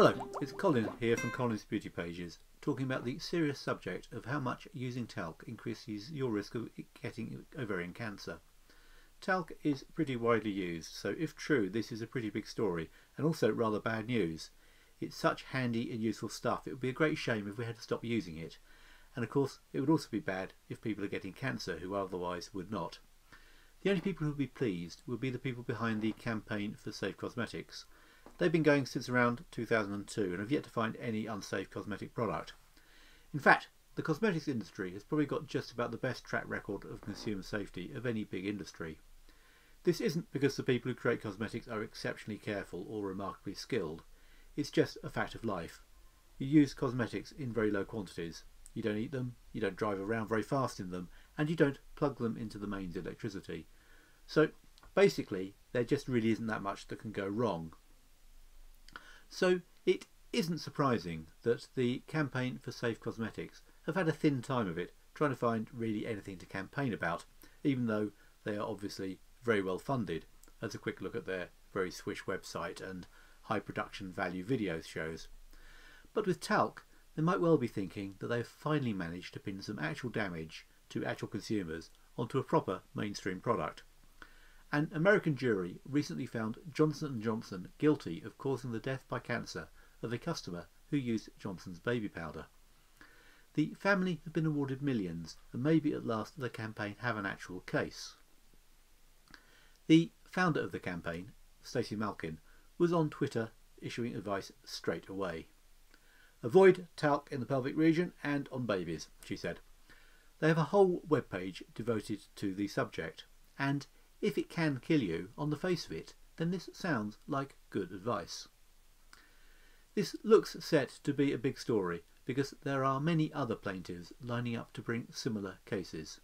Hello, it's Colin here from Colin's Beauty Pages, talking about the serious subject of how much using talc increases your risk of getting ovarian cancer. Talc is pretty widely used, so if true, this is a pretty big story, and also rather bad news. It's such handy and useful stuff, it would be a great shame if we had to stop using it. And of course, it would also be bad if people are getting cancer who otherwise would not. The only people who would be pleased would be the people behind the Campaign for Safe Cosmetics. They've been going since around 2002 and have yet to find any unsafe cosmetic product. In fact, the cosmetics industry has probably got just about the best track record of consumer safety of any big industry. This isn't because the people who create cosmetics are exceptionally careful or remarkably skilled. It's just a fact of life. You use cosmetics in very low quantities. You don't eat them, you don't drive around very fast in them, and you don't plug them into the mains electricity. So basically, there just really isn't that much that can go wrong. So it isn't surprising that the Campaign for Safe Cosmetics have had a thin time of it trying to find really anything to campaign about, even though they are obviously very well funded, as a quick look at their very swish website and high production value videos shows. But with talc, they might well be thinking that they've finally managed to pin some actual damage to actual consumers onto a proper mainstream product. An American jury recently found Johnson & Johnson guilty of causing the death by cancer of a customer who used Johnson's baby powder. The family have been awarded millions, and maybe at last the campaign have an actual case. The founder of the campaign, Stacey Malkin, was on Twitter issuing advice straight away. "Avoid talc in the pelvic region and on babies," she said. They have a whole webpage devoted to the subject, and if it can kill you on the face of it, then this sounds like good advice. This looks set to be a big story because there are many other plaintiffs lining up to bring similar cases.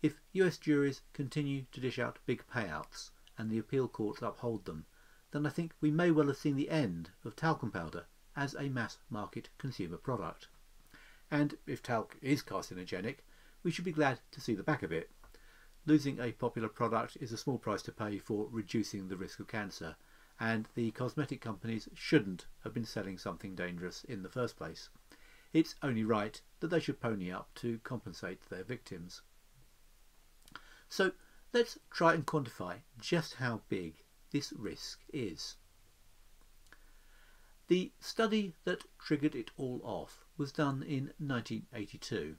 If US juries continue to dish out big payouts and the appeal courts uphold them, then I think we may well have seen the end of talcum powder as a mass market consumer product. And if talc is carcinogenic, we should be glad to see the back of it. Losing a popular product is a small price to pay for reducing the risk of cancer, and the cosmetic companies shouldn't have been selling something dangerous in the first place. It's only right that they should pony up to compensate their victims. So let's try and quantify just how big this risk is. The study that triggered it all off was done in 1982.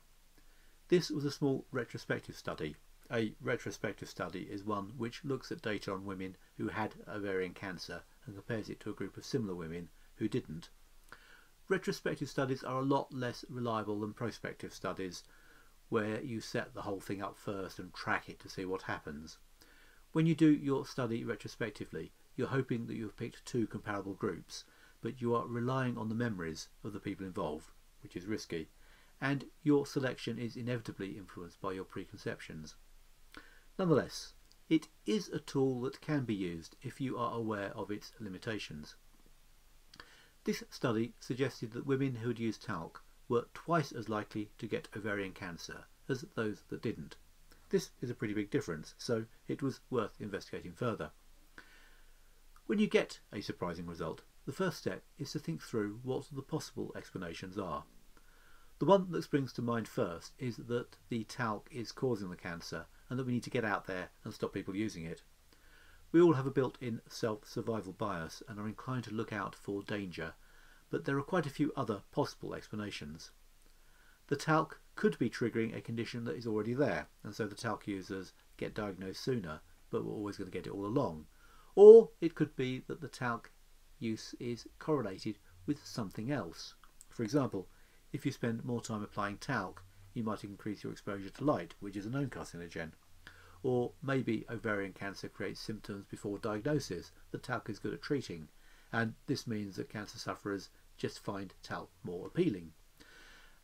This was a small retrospective study. A retrospective study is one which looks at data on women who had ovarian cancer and compares it to a group of similar women who didn't. Retrospective studies are a lot less reliable than prospective studies, where you set the whole thing up first and track it to see what happens. When you do your study retrospectively, you're hoping that you've picked two comparable groups, but you are relying on the memories of the people involved, which is risky, and your selection is inevitably influenced by your preconceptions. Nonetheless, it is a tool that can be used if you are aware of its limitations. This study suggested that women who had used talc were twice as likely to get ovarian cancer as those that didn't. This is a pretty big difference, so it was worth investigating further. When you get a surprising result, the first step is to think through what the possible explanations are. The one that springs to mind first is that the talc is causing the cancer, and that we need to get out there and stop people using it. We all have a built-in self-survival bias and are inclined to look out for danger, but there are quite a few other possible explanations. The talc could be triggering a condition that is already there, and so the talc users get diagnosed sooner, but we're always going to get it all along. Or it could be that the talc use is correlated with something else. For example, if you spend more time applying talc, you might increase your exposure to light, which is a known carcinogen. Or maybe ovarian cancer creates symptoms before diagnosis that talc is good at treating, and this means that cancer sufferers just find talc more appealing.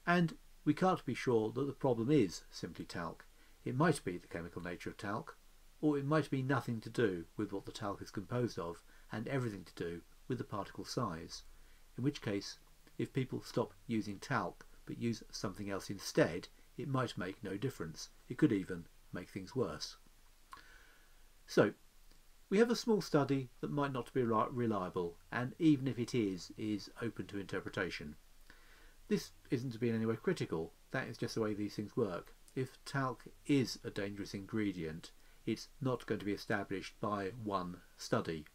And we can't be sure that the problem is simply talc. It might be the chemical nature of talc, or it might be nothing to do with what the talc is composed of and everything to do with the particle size. In which case, if people stop using talc but use something else instead, it might make no difference. It could even make things worse. So We have a small study that might not be reliable, and even if it is open to interpretation. This isn't to be in any way critical, that is just the way these things work. If talc is a dangerous ingredient, it's not going to be established by one study.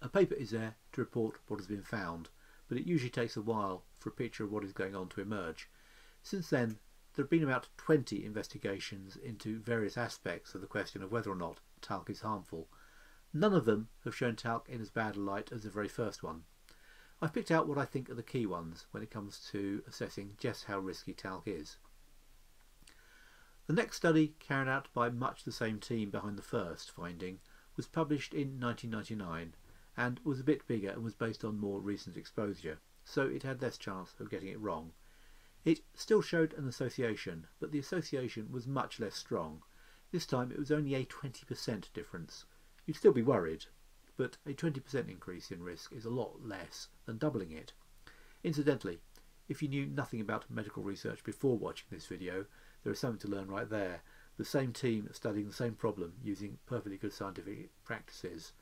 A paper is there to report what has been found, but it usually takes a while for a picture of what is going on to emerge. Since then, there have been about 20 investigations into various aspects of the question of whether or not talc is harmful. None of them have shown talc in as bad a light as the very first one. I've picked out what I think are the key ones when it comes to assessing just how risky talc is. The next study, carried out by much the same team behind the first finding, was published in 1999 and was a bit bigger and was based on more recent exposure, so it had less chance of getting it wrong. It still showed an association, but the association was much less strong. This time it was only a 20% difference. You'd still be worried, but a 20% increase in risk is a lot less than doubling it. Incidentally, if you knew nothing about medical research before watching this video, there is something to learn right there. The same team studying the same problem using perfectly good scientific practices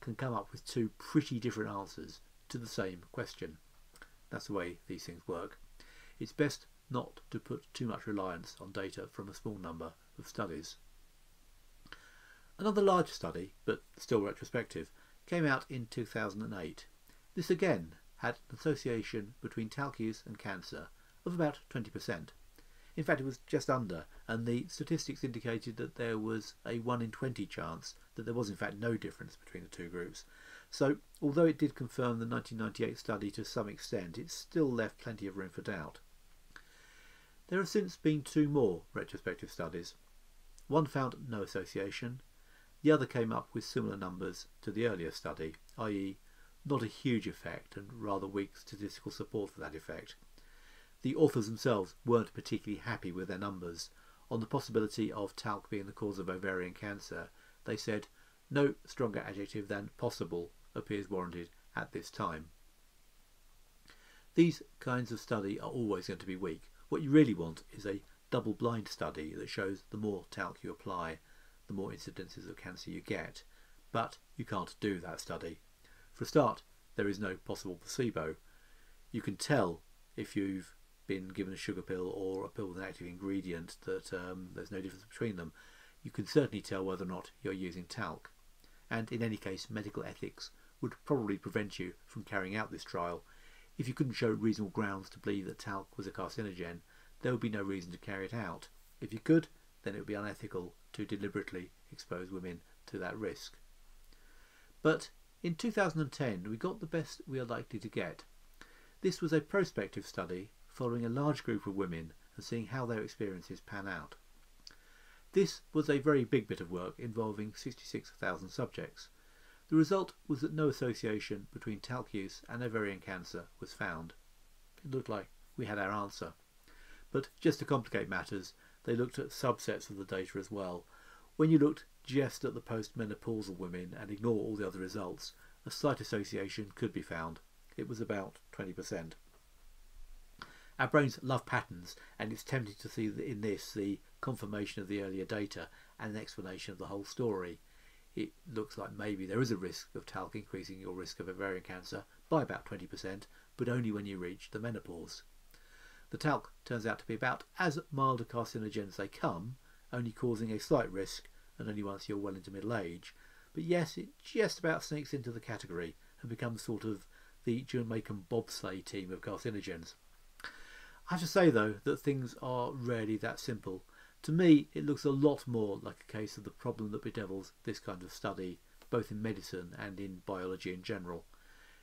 can come up with two pretty different answers to the same question. That's the way these things work. It's best not to put too much reliance on data from a small number of studies. Another large study, but still retrospective, came out in 2008. This again had an association between talc use and cancer of about 20%. In fact, it was just under, and the statistics indicated that there was a 1 in 20 chance that there was in fact no difference between the two groups. So, although it did confirm the 1998 study to some extent, it still left plenty of room for doubt. There have since been two more retrospective studies. One found no association, the other came up with similar numbers to the earlier study, i.e. not a huge effect and rather weak statistical support for that effect. The authors themselves weren't particularly happy with their numbers. On the possibility of talc being the cause of ovarian cancer, they said, "No stronger adjective than possible appears warranted at this time." These kinds of study are always going to be weak. What you really want is a double-blind study that shows the more talc you apply, the more incidences of cancer you get. But you can't do that study. For a start, there is no possible placebo. You can tell if you've been given a sugar pill or a pill with an active ingredient that there's no difference between them. You can certainly tell whether or not you're using talc, and in any case medical ethics would probably prevent you from carrying out this trial. If you couldn't show reasonable grounds to believe that talc was a carcinogen, there would be no reason to carry it out. If you could, then it would be unethical to deliberately expose women to that risk. But in 2010 we got the best we are likely to get. This was a prospective study following a large group of women and seeing how their experiences pan out. This was a very big bit of work involving 66,000 subjects. The result was that no association between talc use and ovarian cancer was found. It looked like we had our answer. But just to complicate matters, they looked at subsets of the data as well. When you looked just at the postmenopausal women and ignore all the other results, a slight association could be found. It was about 20%. Our brains love patterns, and it's tempting to see in this the confirmation of the earlier data and an explanation of the whole story. It looks like maybe there is a risk of talc increasing your risk of ovarian cancer by about 20%, but only when you reach the menopause. The talc turns out to be about as mild a carcinogen as they come, only causing a slight risk, and only once you're well into middle age. But yes, it just about sneaks into the category and becomes sort of the Jamaican bobsleigh team of carcinogens. I have to say though that things are rarely that simple. To me it looks a lot more like a case of the problem that bedevils this kind of study, both in medicine and in biology in general.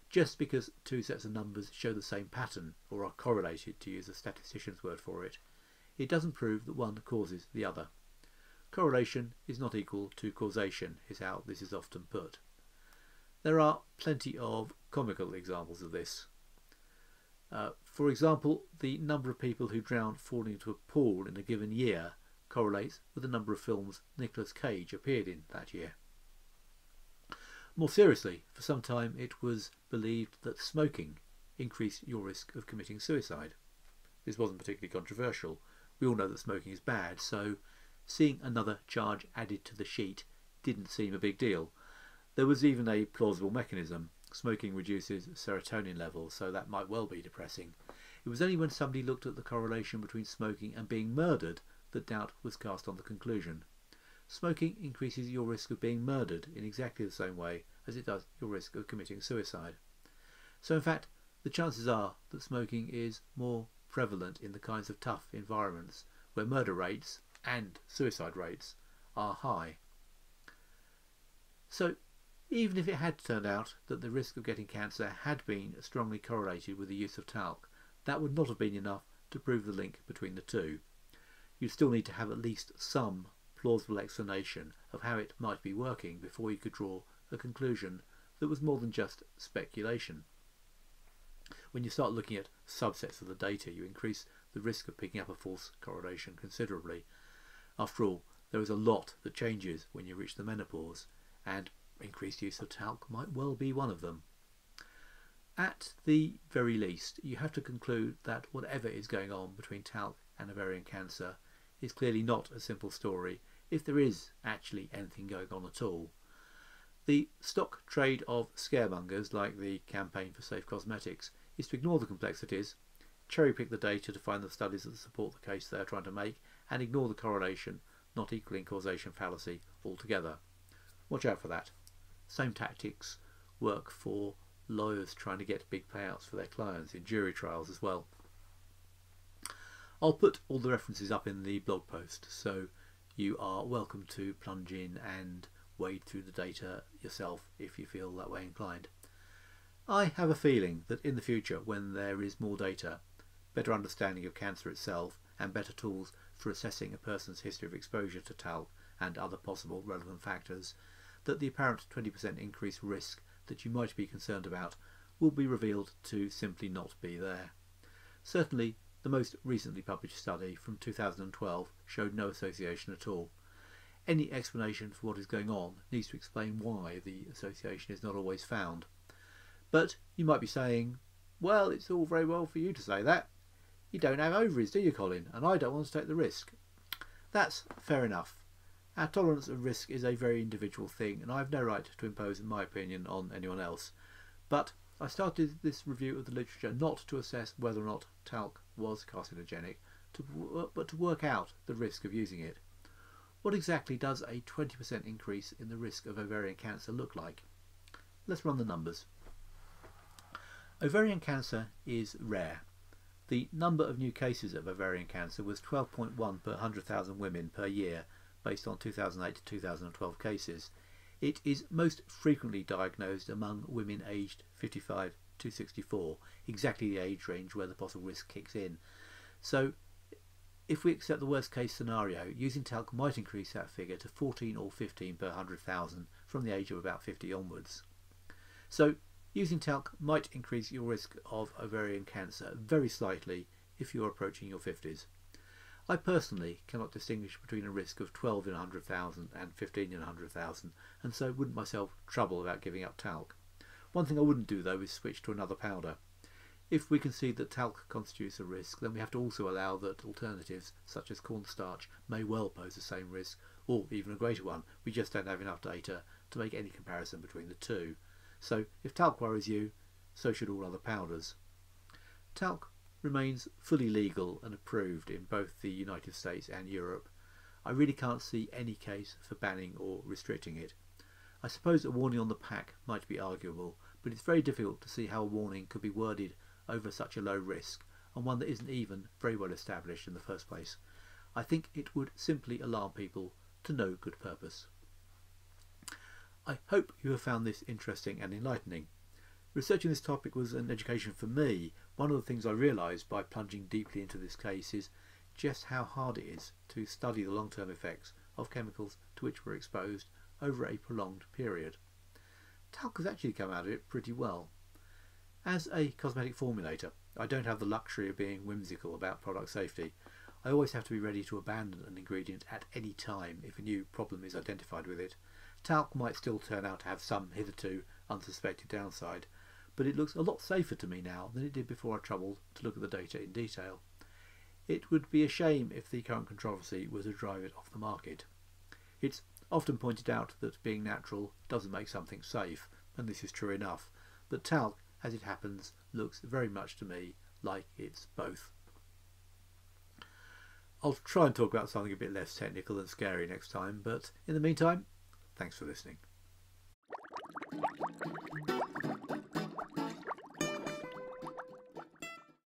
Just because two sets of numbers show the same pattern, or are correlated to use a statistician's word for it, it doesn't prove that one causes the other. Correlation is not equal to causation is how this is often put. There are plenty of comical examples of this. For example, the number of people who drown falling into a pool in a given year correlates with the number of films Nicolas Cage appeared in that year. More seriously, for some time it was believed that smoking increased your risk of committing suicide. This wasn't particularly controversial. We all know that smoking is bad, so seeing another charge added to the sheet didn't seem a big deal. There was even a plausible mechanism. Smoking reduces serotonin levels, so that might well be depressing. It was only when somebody looked at the correlation between smoking and being murdered that doubt was cast on the conclusion. Smoking increases your risk of being murdered in exactly the same way as it does your risk of committing suicide. So in fact, the chances are that smoking is more prevalent in the kinds of tough environments where murder rates and suicide rates are high. So even if it had turned out that the risk of getting cancer had been strongly correlated with the use of talc, that would not have been enough to prove the link between the two. You'd still need to have at least some plausible explanation of how it might be working before you could draw a conclusion that was more than just speculation. When you start looking at subsets of the data, you increase the risk of picking up a false correlation considerably. After all, there is a lot that changes when you reach the menopause, and increased use of talc might well be one of them. At the very least, you have to conclude that whatever is going on between talc and ovarian cancer is clearly not a simple story, if there is actually anything going on at all. The stock trade of scaremongers like the Campaign for Safe Cosmetics is to ignore the complexities, cherry-pick the data to find the studies that support the case they are trying to make, and ignore the correlation, not equaling causation fallacy altogether. Watch out for that. Same tactics work for lawyers trying to get big payouts for their clients in jury trials as well. I'll put all the references up in the blog post, so you are welcome to plunge in and wade through the data yourself if you feel that way inclined. I have a feeling that in the future, when there is more data, better understanding of cancer itself, and better tools for assessing a person's history of exposure to talc and other possible relevant factors, that the apparent 20% increased risk that you might be concerned about will be revealed to simply not be there. Certainly, the most recently published study from 2012 showed no association at all. Any explanation for what is going on needs to explain why the association is not always found. But you might be saying, well, it's all very well for you to say that. You don't have ovaries, do you, Colin? And I don't want to take the risk. That's fair enough. Our tolerance of risk is a very individual thing, and I have no right to impose my opinion on anyone else. But I started this review of the literature not to assess whether or not talc was carcinogenic, but to work out the risk of using it. What exactly does a 20% increase in the risk of ovarian cancer look like? Let's run the numbers. Ovarian cancer is rare. The number of new cases of ovarian cancer was 12.1 per 100,000 women per year, based on 2008 to 2012 cases. It is most frequently diagnosed among women aged 55 to 64, exactly the age range where the possible risk kicks in. So, if we accept the worst case scenario, using talc might increase that figure to 14 or 15 per 100,000 from the age of about 50 onwards. So, using talc might increase your risk of ovarian cancer very slightly if you are approaching your 50s. I personally cannot distinguish between a risk of 12 in 100,000 and 15 in 100,000, and so wouldn't myself trouble about giving up talc. One thing I wouldn't do though is switch to another powder. If we concede that talc constitutes a risk, then we have to also allow that alternatives such as cornstarch may well pose the same risk, or even a greater one. We just don't have enough data to make any comparison between the two. So if talc worries you, so should all other powders. Talc remains fully legal and approved in both the United States and Europe. I really can't see any case for banning or restricting it. I suppose a warning on the pack might be arguable, but it's very difficult to see how a warning could be worded over such a low risk, and one that isn't even very well established in the first place. I think it would simply alarm people to no good purpose. I hope you have found this interesting and enlightening. Researching this topic was an education for me. One of the things I realised by plunging deeply into this case is just how hard it is to study the long-term effects of chemicals to which we're exposed over a prolonged period. Talc has actually come out of it pretty well. As a cosmetic formulator, I don't have the luxury of being whimsical about product safety. I always have to be ready to abandon an ingredient at any time if a new problem is identified with it. Talc might still turn out to have some hitherto unsuspected downside, but it looks a lot safer to me now than it did before I troubled to look at the data in detail. It would be a shame if the current controversy were to drive it off the market. It's often pointed out that being natural doesn't make something safe, and this is true enough, but talc, as it happens, looks very much to me like it's both. I'll try and talk about something a bit less technical and scary next time, but in the meantime, thanks for listening.